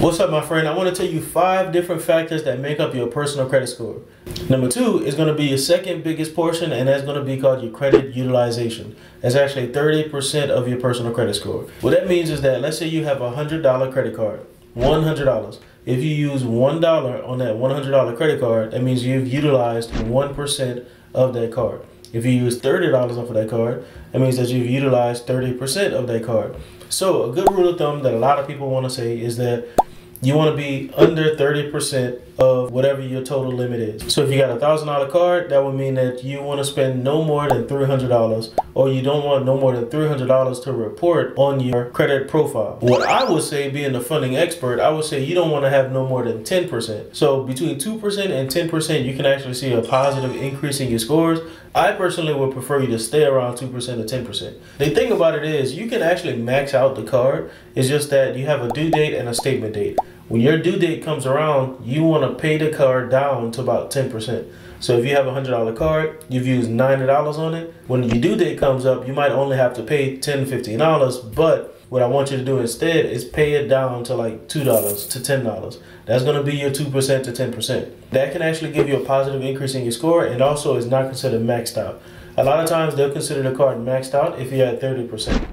What's up, my friend? I want to tell you 5 different factors that make up your personal credit score. Number 2 is going to be your second biggest portion, and that's going to be called your credit utilization. That's actually 30% of your personal credit score. What that means is that, let's say you have a $100 credit card, $100. If you use $1 on that $100 credit card, that means you've utilized 1% of that card. If you use $30 off of that card, that means that you've utilized 30% of that card. So a good rule of thumb that a lot of people want to say is that you want to be under 30% of whatever your total limit is. So if you got a $1,000 card, that would mean that you want to spend no more than $300, or you don't want no more than $300 to report on your credit profile. What I would say, being the funding expert, I would say you don't want to have no more than 10%. So between 2% and 10%, you can actually see a positive increase in your scores. I personally would prefer you to stay around 2% to 10%. The thing about it is you can actually max out the card. It's just that you have a due date and a statement date. When your due date comes around, you want to pay the card down to about 10%. So if you have a $100 card, you've used $90 on it. When your due date comes up, you might only have to pay $10, $15, but what I want you to do instead is pay it down to like $2 to $10. That's going to be your 2% to 10%. That can actually give you a positive increase in your score, and also is not considered maxed out. A lot of times they'll consider the card maxed out if you had 30%.